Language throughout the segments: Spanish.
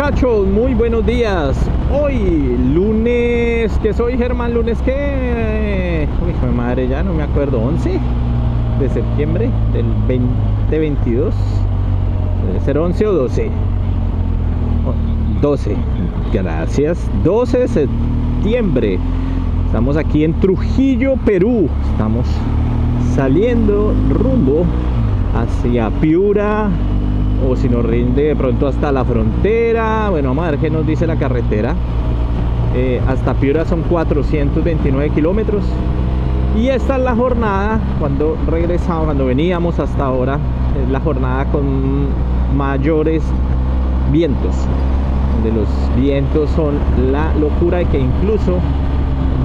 muchachos, muy buenos días. Hoy lunes, que soy Germán Lunes, que hijo de madre, ya no me acuerdo, 11 de septiembre del 2022, debe ser 11 o 12, 12, gracias, 12 de septiembre. Estamos aquí en Trujillo, Perú. Estamos saliendo rumbo hacia Piura, o si nos rinde de pronto hasta la frontera. Bueno, vamos a ver qué nos dice la carretera. Hasta Piura son 429 kilómetros. Y esta es la jornada, cuando regresamos, cuando veníamos hasta ahora, es la jornada con mayores vientos, donde los vientos son la locura, y que incluso,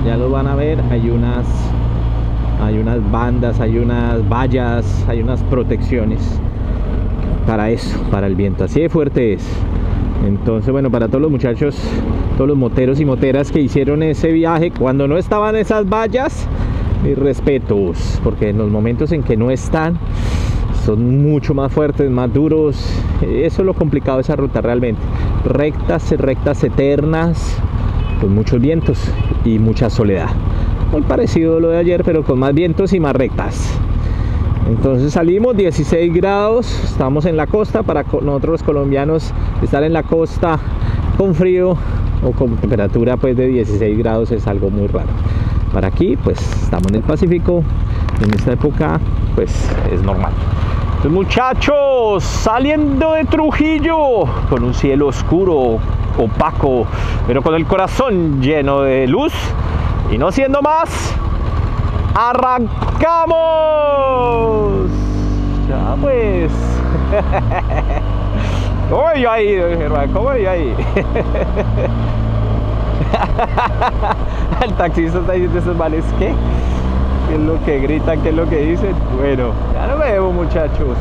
ya lo van a ver, hay unas bandas, hay unas vallas, hay unas protecciones para eso, para el viento, así de fuerte es. Entonces, bueno, para todos los muchachos, todos los moteros y moteras que hicieron ese viaje cuando no estaban esas vallas, mis respetos, porque en los momentos en que no están son mucho más fuertes, más duros. Eso es lo complicado de esa ruta realmente, rectas eternas, con muchos vientos y mucha soledad, muy parecido a lo de ayer, pero con más vientos y más rectas. Entonces salimos, 16 grados, estamos en la costa. Para nosotros colombianos, estar en la costa con frío o con temperatura pues de 16 grados es algo muy raro. Para aquí pues estamos en el Pacífico, en esta época pues es normal. Entonces, muchachos, saliendo de Trujillo con un cielo oscuro, opaco, pero con el corazón lleno de luz, y no siendo más, ¡arrancamos! Ya pues. ¿Cómo voy yo ahí, don Germán? ¿Cómo voy yo ahí? El taxista está diciendo esos males, ¿qué? ¿Qué es lo que gritan? ¿Qué es lo que dicen? Bueno, ya nos vemos, muchachos.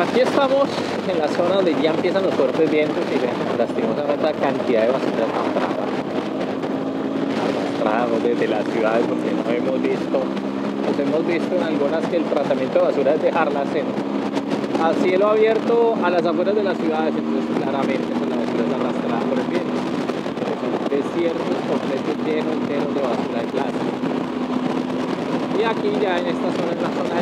Aquí estamos en la zona donde ya empiezan los fuertes vientos, y vean lastimosamente la cantidad de basura arrastrada desde las ciudades, porque nos hemos visto en algunas que el tratamiento de basura es dejarlas a cielo abierto a las afueras de las ciudades. Entonces claramente son las basuras arrastradas por el viento, pero son desiertos completos llenos de basura de plástico. Y aquí ya en esta zona es la zona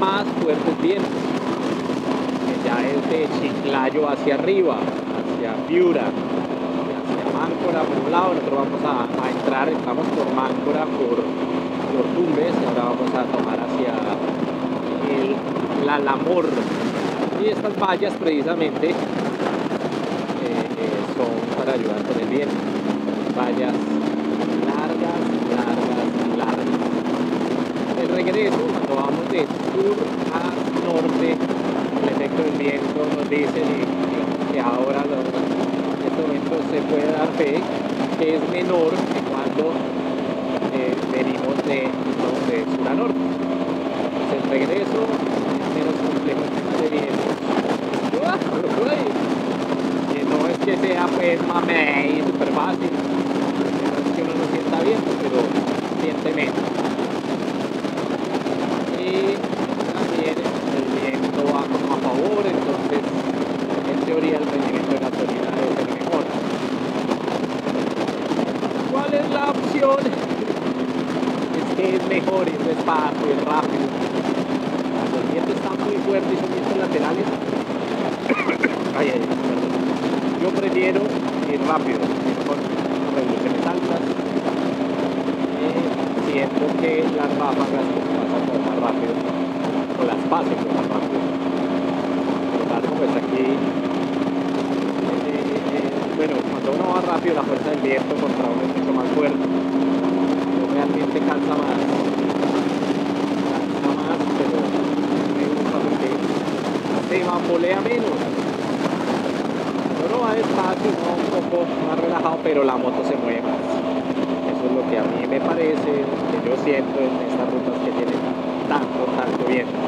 más fuertes vientos, que ya es de Chiclayo hacia arriba, hacia Piura, hacia Máncora por un lado, nosotros vamos a entrar, entramos por Máncora, por Tumbes, y ahora vamos a tomar hacia el Alamor. Y estas vallas precisamente son para ayudar con el viento, vallas largas. El regreso, cuando vamos de sur a norte, el efecto del viento nos dice que ahora en este momento se puede dar fe que es menor que cuando venimos de sur a norte. Entonces, el regreso es menos complejo en temas de viento. Que no es que sea pues mamey, súper fácil, no es que uno no sienta viento, pero siente menos. Y también el viento va como a favor, entonces en teoría el rendimiento de la gasolina debe ser mejor. ¿Cuál es la opción? Es que es mejor ir despacio y rápido. Cuando el viento está muy fuerte y son vientos laterales, yo prefiero ir rápido, con revoluciones altas, siento que las ráfagas pasan como más rápido, o las pasen como más rápido. Por lo tanto, pues aquí, bueno, cuando uno va rápido, la fuerza del viento contra uno es mucho más fuerte, realmente cansa más, pero me gusta porque se bambolea menos. Despacio, ¿no? Un poco más relajado, pero la moto se mueve más. Eso es lo que a mí me parece, que yo siento en estas rutas que tienen tanto viento.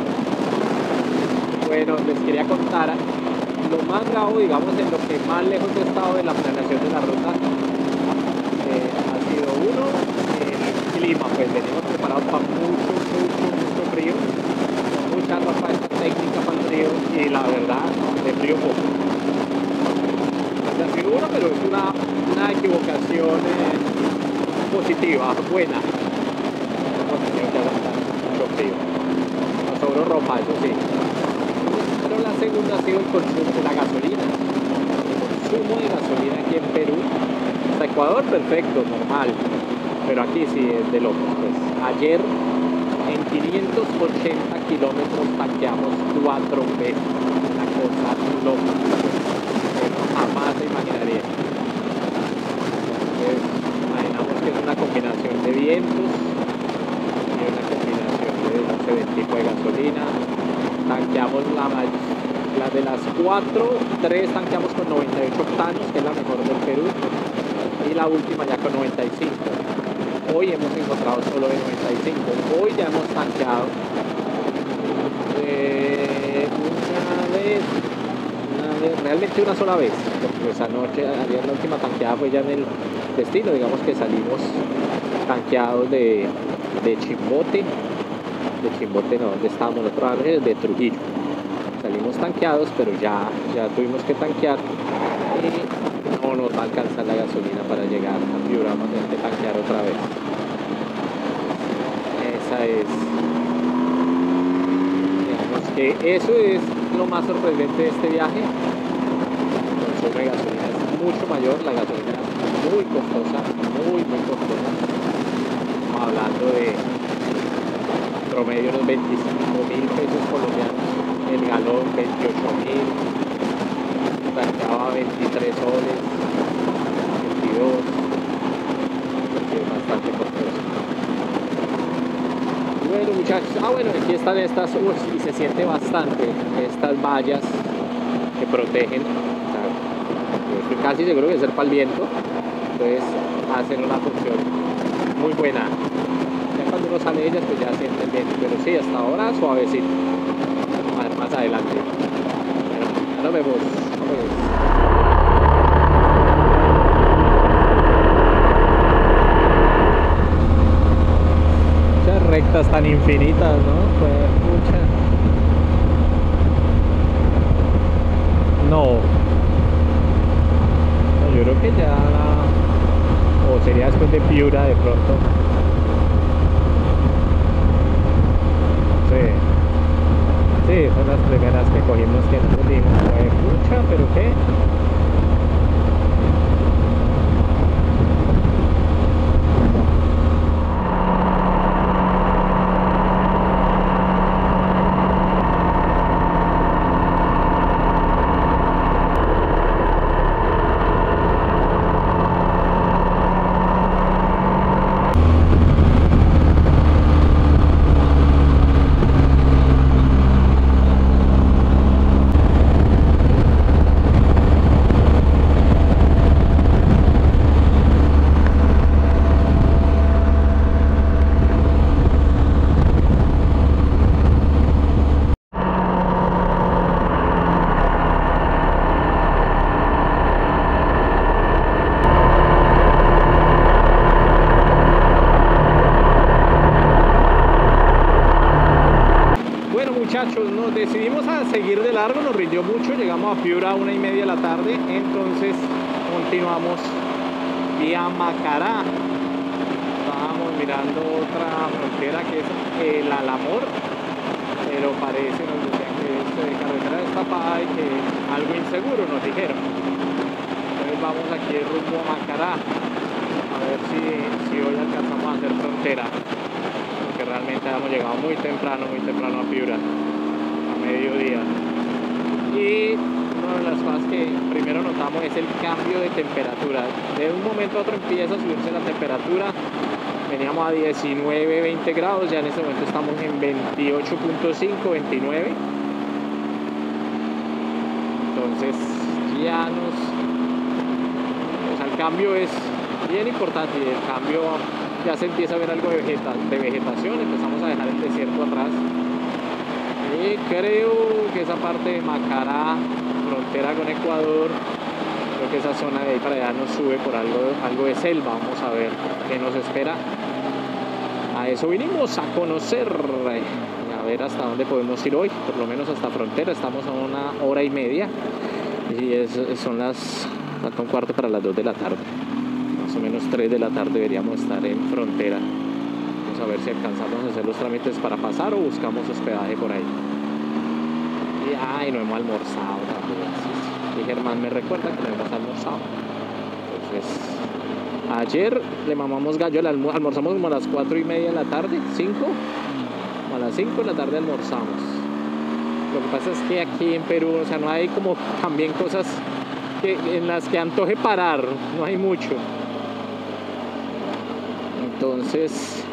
Bueno, les quería contar lo más grave, digamos, en lo que más lejos he estado de la planeación de la ruta, ha sido uno, el clima. Pues venimos preparados para mucho frío, mucha ropa técnica para el frío, y la verdad, de frío poco. Pero es una equivocación positiva, buena. Hemos tenido que aguantar mucho frío. Nos sobró ropa, eso sí. Pero la segunda ha sido el consumo de la gasolina. El consumo de gasolina aquí en Perú, hasta Ecuador perfecto, normal. Pero aquí sí es de locos. Pues ayer en 580 kilómetros tanqueamos 4 veces. Una cosa loca. Jamás se imaginaría. Entonces, imaginamos que es una combinación de vientos y una combinación del tipo de gasolina. Tanqueamos la de las 4, 3 tanqueamos con 98 octanos, que es la mejor del Perú, y la última ya con 95. Hoy hemos encontrado solo de 95. Hoy ya hemos tanqueado realmente una sola vez, porque pues anoche, ayer la última tanqueada fue ya en el destino, digamos que salimos tanqueados de estábamos otra vez de Trujillo, salimos tanqueados, pero ya tuvimos que tanquear y no nos va a alcanzar la gasolina para llegar a Piura, vamos a tener que tanquear otra vez. Esa es, digamos que eso es lo más sorprendente de este viaje. El consumo de gasolina es mucho mayor, la gasolina es muy costosa, muy costosa. Estamos hablando de promedio unos 25.000 pesos colombianos, el galón 28.000, tanqueaba 23 soles, 22, porque es bastante costoso. Bueno, muchachos, aquí están estas, y se siente bastante estas vallas que protegen, o sea, yo estoy casi seguro que es para el viento, entonces hacen una función muy buena. Ya cuando uno sale de ellas, pues ya siente el viento, pero sí, hasta ahora suavecito. Vamos a ver más adelante. Bueno, ya nos vemos. Rectas tan infinitas, ¿no? Pues muchas. No, yo creo que ya, o sería después de Piura de pronto. Sí, son las primeras que cogimos que nos dimos. Pues mucha, pero qué. nos rindió mucho. Llegamos a Piura a 1:30 de la tarde, entonces continuamos vía Macará. Estábamos mirando otra frontera que es el Alamor, pero parece, nos decían que es de carretera destapada y que es algo inseguro, nos dijeron. Entonces vamos aquí rumbo a Macará, a ver si hoy alcanzamos a hacer frontera, porque realmente hemos llegado muy temprano a Piura, a mediodía. Y una de las cosas que primero notamos es el cambio de temperatura. De un momento a otro empieza a subirse la temperatura. Veníamos a 19, 20 grados, ya en este momento estamos en 28.5, 29. Entonces ya nos... O sea, el cambio es bien importante, y el cambio ya se empieza a ver algo de vegetación, empezamos a dejar el desierto atrás. Y creo que esa parte de Macará, frontera con Ecuador, creo que esa zona de ahí para allá nos sube por algo de selva. Vamos a ver qué nos espera. A eso vinimos, a conocer, a ver hasta dónde podemos ir hoy, por lo menos hasta frontera. Estamos a 1:30 y son las 1:15 para las 2 de la tarde, más o menos 3 de la tarde deberíamos estar en frontera. Vamos a ver si alcanzamos a hacer los trámites para pasar o buscamos hospedaje por ahí. Y ay, no hemos almorzado también. Y Germán me recuerda que lo hemos almorzado. Entonces, ayer le mamamos gallo, almorzamos como a las 4:30 de la tarde, 5, como a las 5 de la tarde almorzamos. Lo que pasa es que aquí en Perú, o sea, no hay como también cosas en las que antoje parar, no hay mucho. Entonces,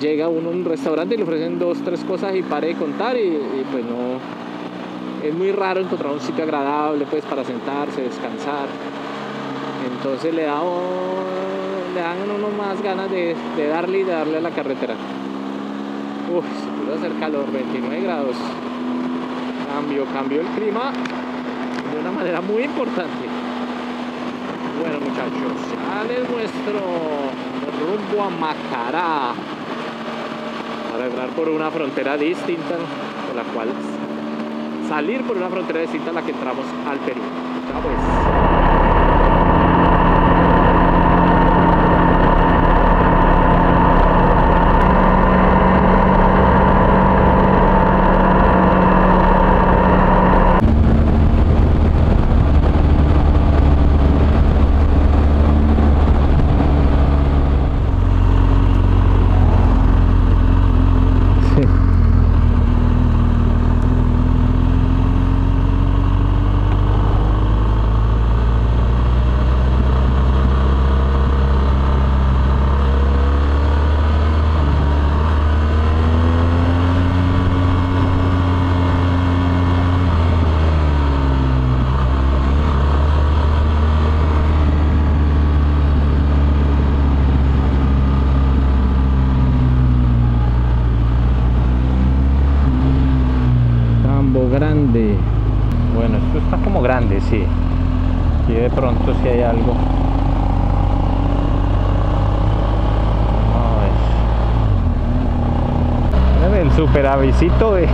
llega uno a un restaurante y le ofrecen 2, 3 cosas y pare de contar y pues no... Es muy raro encontrar un sitio agradable pues para sentarse, descansar. Entonces le dan a uno más ganas de darle y de darle a la carretera. Uf, se pudo hacer calor, 29 grados. Cambió el clima de una manera muy importante. Bueno, muchachos, ya les muestro rumbo a Macará, para entrar por una frontera distinta, con la cual... salir por una frontera distinta a la que entramos al Perú. Ya pues. Bueno, esto está como grande, sí. Y de pronto si hay algo. No, es... El superavicito de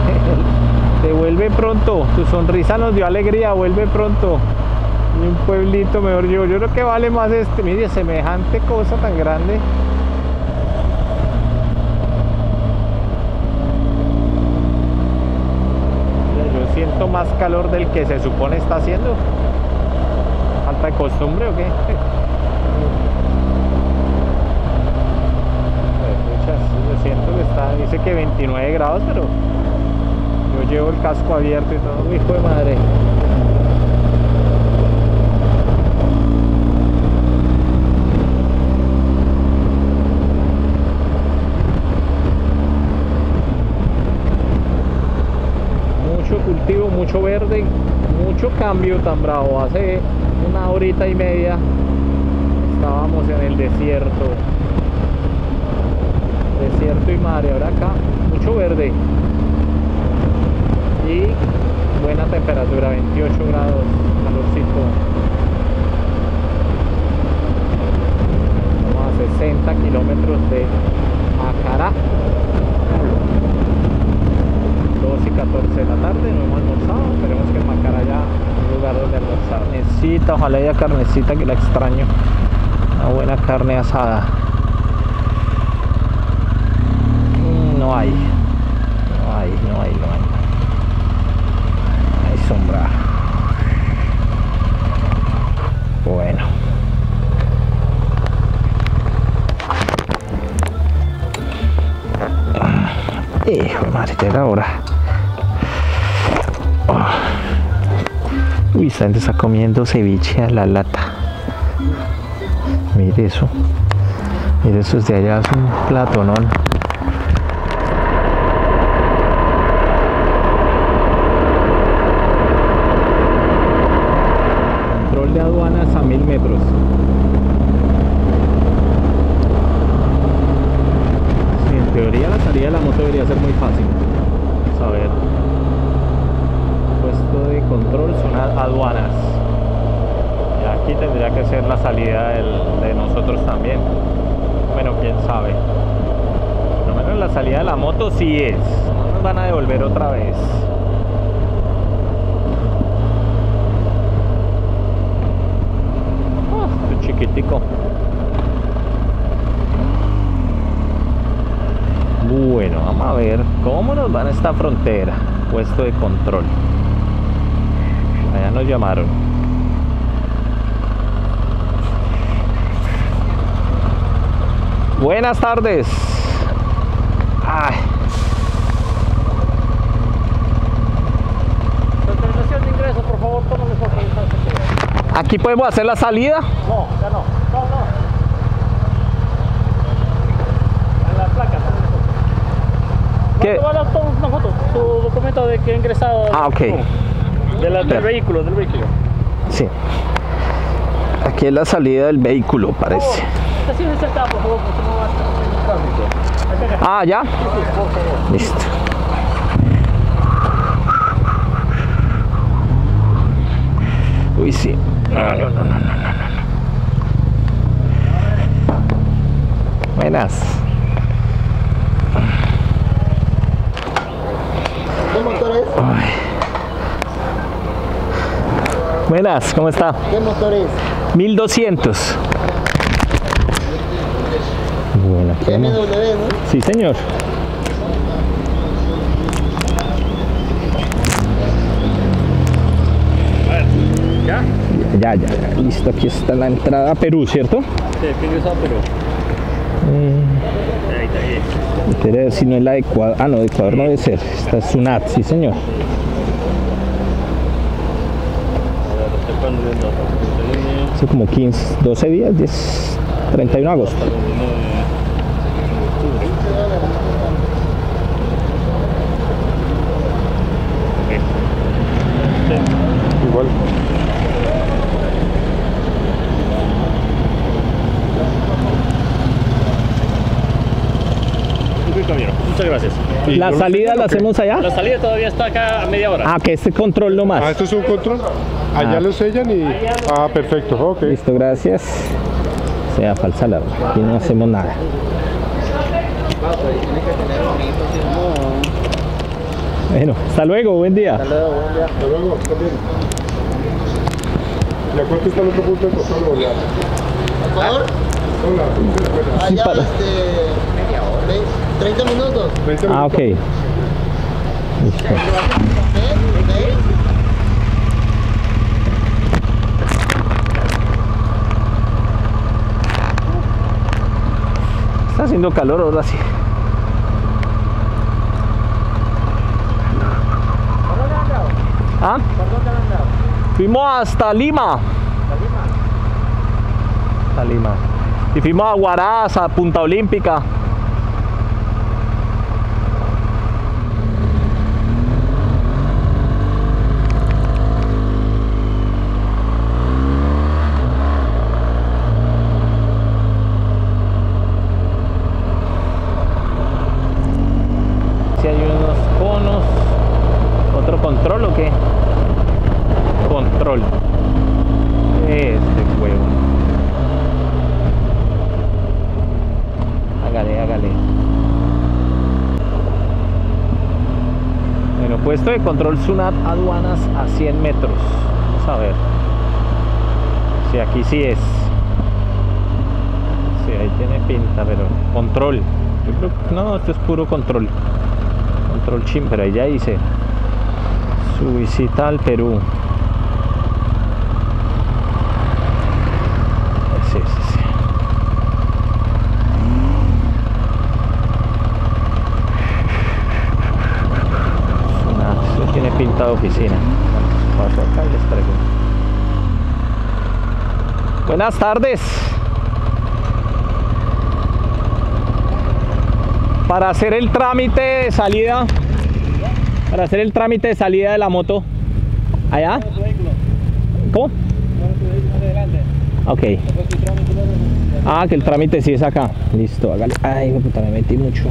vuelve pronto. Tu sonrisa nos dio alegría, vuelve pronto. Y un pueblito mejor. Yo creo que vale más este. Mire, semejante cosa tan grande. Siento más calor del que se supone está haciendo. ¿Falta de costumbre o qué? Yo siento que está, dice que 29 grados, pero yo llevo el casco abierto y todo, hijo de madre. Cultivo, mucho verde, mucho cambio tan bravo. Hace 1:30 estábamos en el desierto y mar, y ahora acá mucho verde y buena temperatura, 28 grados, calorcito. Estamos a 60 kilómetros de Macará. 2:14 de la tarde, no hemos almorzado, esperemos que en Macará haya un lugar donde almorzar. Carnecita, ojalá haya carnecita, que la extraño, una buena carne asada. No hay, no hay, no hay, no hay. Hay sombra. Bueno. Hijo de madre, llega ahora. Uy, esta gente está comiendo ceviche a la lata. Mire eso. Mire eso, desde allá es un plato, ¿no? Control de aduanas a 1000 metros. Sí, en teoría la salida de la moto debería ser muy fácil. Vamos a ver. Puesto de control son aduanas. Aquí tendría que ser la salida de nosotros también. Bueno, quién sabe. Por lo menos la salida de la moto sí es. No nos van a devolver otra vez. Oh, qué chiquitico. Bueno, vamos a ver cómo nos van a esta frontera. Puesto de control. Allá nos llamaron. Buenas tardes. Ay. Autorización de ingreso, por favor, tómame por favor. ¿Aquí podemos hacer la salida? No, ya no. No, no. En la placa. ¿Qué? Bueno, vale, toma una foto, tu documento de que he ingresado. Ah, ok. Del vehículo, del vehículo. Sí. Aquí es la salida del vehículo, parece. Ah, ya. Listo. Uy, sí. No. Buenas. Buenas, ¿cómo está? ¿Qué motor es? 1200. Bueno, BMW, ¿no? Sí, señor. A ver, ¿ya? Ya. Listo, aquí está la entrada a Perú, ¿cierto? Sí, Piura, Perú. Ahí está bien. Ver si no es la de Ecuador. Ah, no, de Ecuador no debe ser. Esta es Sunat, sí, señor. Hace como 15, 12 días, 10, 31 de agosto. Igual. Muchas gracias. Sí, ¿la salida la hacemos allá? La salida todavía está acá a media hora. Ah, que este control nomás. Ah, esto es un control. Allá lo sellan y... Ah, perfecto, ok. Listo, gracias. Sea falsa la hora. Aquí no hacemos nada. Bueno, hasta luego, buen día. Hasta luego, buen día. Hasta luego, ¿y a cuánto está el otro punto de control? ¿Ecuador? Hola. Allá, para... 30 minutos. 30 minutos. Ah, ok. Listo. Está haciendo calor ahora sí. ¿Ah? ¿Por dónde han andado? Fuimos hasta Lima. ¿Hasta Lima? Y fuimos a Huaraz, a Punta Olímpica. Si hay unos conos. ¿Otro control o qué? Control. Este huevo. Hágale. Puesto de control Sunat, aduanas a 100 metros. Vamos a ver si aquí sí es. Sí, ahí tiene pinta, pero control. Yo creo que no, esto es puro control. Control chim, pero ahí ya hice su visita al Perú. Pinta de oficina. Paso acá y les pregunto. Buenas tardes. Para hacer el trámite de salida, de la moto, allá. ¿Cómo? Ok. Ah, que el trámite sí es acá. Listo, hágale. Ay, puta, me metí mucho.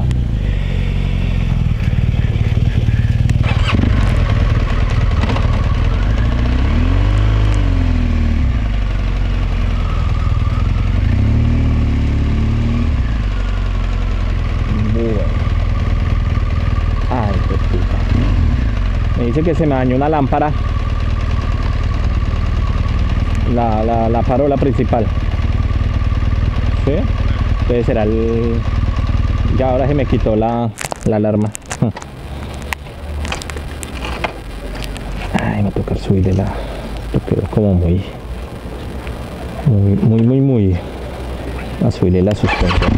Dice que se me dañó una lámpara, la farola principal, ¿sí? Entonces será el... ya ahora se me quitó la alarma. Ay, me va a tocar subir de la... esto quedó como muy a subirle la suspensión.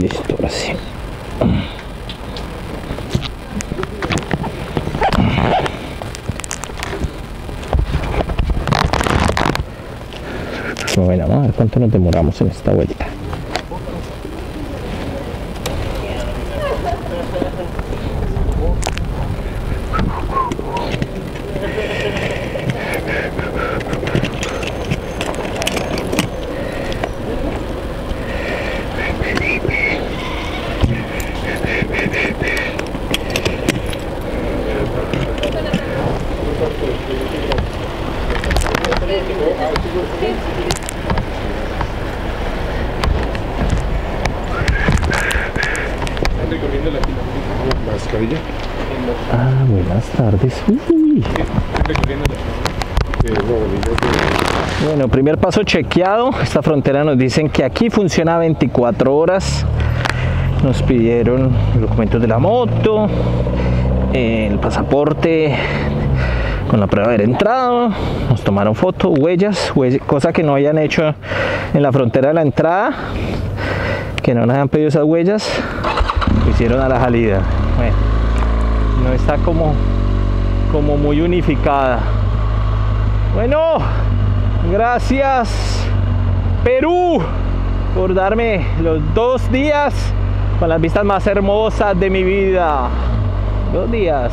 Listo, ahora sí. Bueno, vamos a ver cuánto nos demoramos en esta vuelta. Ah, buenas tardes. Uy. Bueno, primer paso chequeado. Esta frontera nos dicen que aquí funciona 24 horas. Nos pidieron los documentos de la moto, el pasaporte con la prueba de haber entrado. Nos tomaron fotos, huellas, cosa que no hayan hecho en la frontera de la entrada, que no nos hayan pedido esas huellas. Lo hicieron a la salida. Bueno, no está como muy unificada. Bueno, gracias Perú por darme los 2 días con las vistas más hermosas de mi vida. 2 días.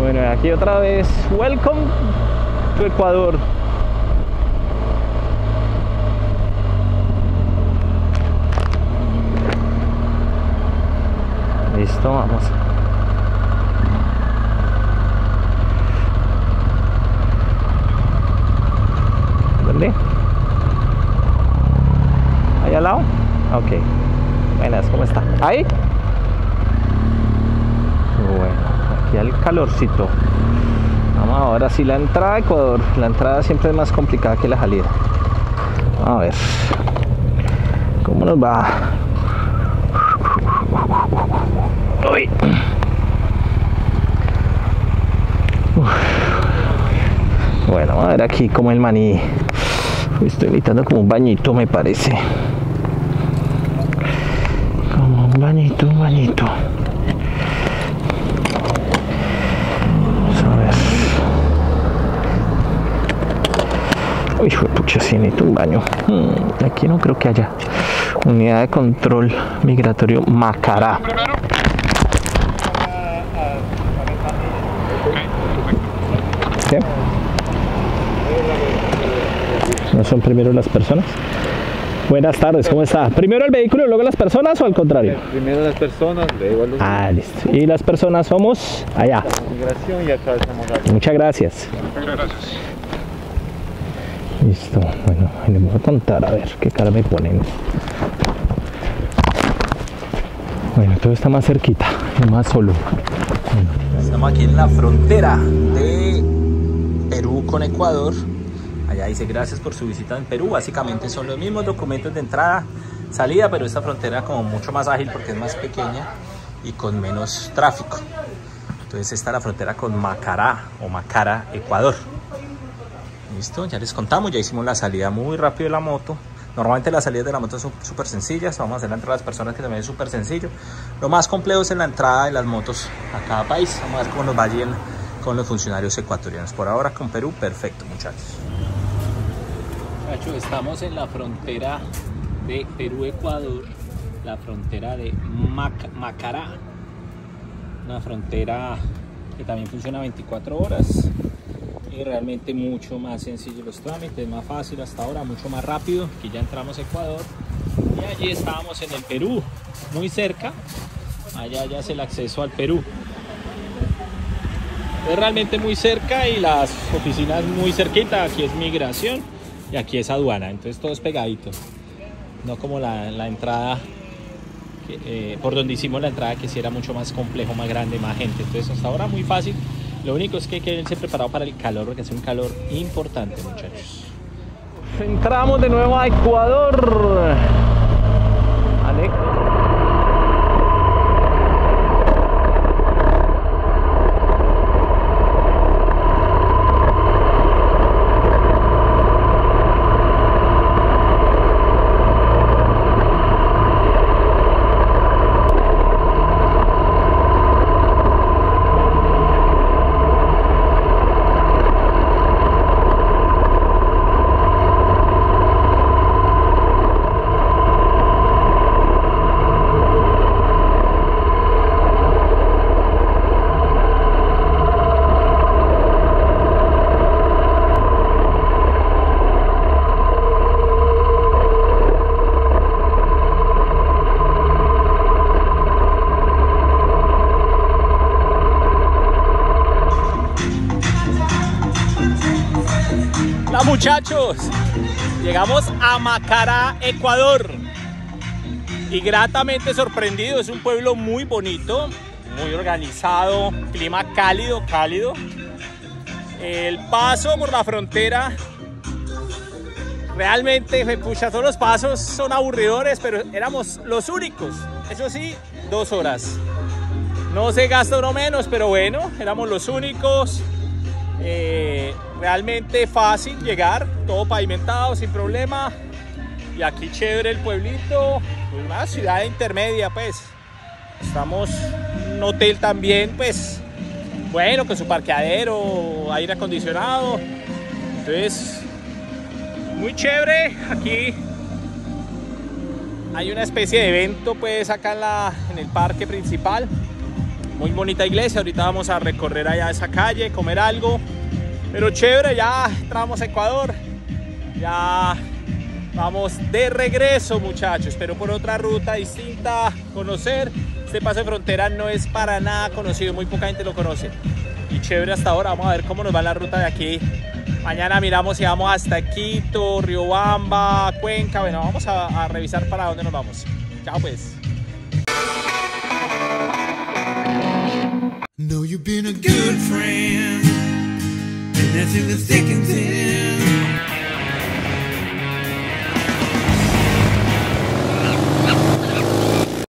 Bueno, aquí otra vez, welcome to Ecuador. Listo, vamos. ¿Dónde? ¿Ahí al lado? Ok. Buenas, ¿cómo está? ¿Ahí? Bueno, aquí al calorcito. Vamos ahora sí la entrada a Ecuador. La entrada siempre es más complicada que la salida. A ver. ¿Cómo nos va? Uy. Bueno, vamos a ver aquí como el maní. Estoy gritando como un bañito, me parece. Como un bañito. Vamos a ver. Uy, pucha, sí, necesito un baño. Aquí no creo que haya. Unidad de control migratorio Macará. ¿Sí? ¿No son primero las personas? Buenas tardes, ¿cómo está? ¿Primero el vehículo y luego las personas o al contrario? Primero las personas, luego los... Ah, listo. Y las personas somos allá. Migración y acá estamos acá. Muchas gracias. Muchas gracias. Listo, bueno, le voy a contar a ver qué cara me ponen. Bueno, todo está más cerquita y más solo. Bueno. Estamos aquí en la frontera de Perú con Ecuador. Allá dice gracias por su visita en Perú. Básicamente son los mismos documentos de entrada, salida, pero esta frontera como mucho más ágil porque es más pequeña y con menos tráfico. Entonces está la frontera con Macará o Macara, Ecuador. Listo, ya les contamos, ya hicimos la salida muy rápido de la moto. Normalmente las salidas de la moto son súper sencillas. Vamos a hacer la entrada a las personas, que también es súper sencillo. Lo más complejo es en la entrada de las motos a cada país. Vamos a ver cómo nos va yendo con los funcionarios ecuatorianos. Por ahora con Perú, perfecto, muchachos. Muchachos, estamos en la frontera de Perú-Ecuador, la frontera de Macará. Una frontera que también funciona 24 horas. Y realmente mucho más sencillo los trámites, más fácil hasta ahora, mucho más rápido. Aquí ya entramos a Ecuador y allí estábamos en el Perú, muy cerca. Allá ya es el acceso al Perú, es realmente muy cerca y las oficinas muy cerquita. Aquí es migración y aquí es aduana, entonces todo es pegadito, no como la entrada por donde hicimos la entrada, que sí era mucho más complejo, más grande, más gente. Entonces hasta ahora muy fácil. Lo único es que hay que irse preparado para el calor, porque hace un calor importante, muchachos. Entramos de nuevo a Ecuador. Alex. Muchachos, llegamos a Macará, Ecuador, y gratamente sorprendido. Es un pueblo muy bonito, muy organizado, clima cálido, cálido. El paso por la frontera, realmente, pucha, todos los pasos son aburridores, pero éramos los únicos. Eso sí, 2 horas. No se gasta uno menos, pero bueno, éramos los únicos. Realmente fácil llegar, todo pavimentado, sin problema. Y aquí chévere el pueblito, una ciudad intermedia, pues. Estamos en un hotel también, pues, bueno, con su parqueadero, aire acondicionado. Entonces, muy chévere. Aquí hay una especie de evento, pues, acá en el parque principal. Muy bonita iglesia, ahorita vamos a recorrer allá esa calle, comer algo. Pero chévere, ya entramos a Ecuador. Ya vamos de regreso, muchachos, pero por otra ruta distinta, conocer. Este paso de frontera no es para nada conocido, muy poca gente lo conoce. Y chévere hasta ahora, vamos a ver cómo nos va la ruta de aquí. Mañana miramos si vamos hasta Quito, Riobamba, Cuenca. Bueno, vamos a revisar para dónde nos vamos. Chao pues. No, you've been a good friend, and that's in the thick and thin.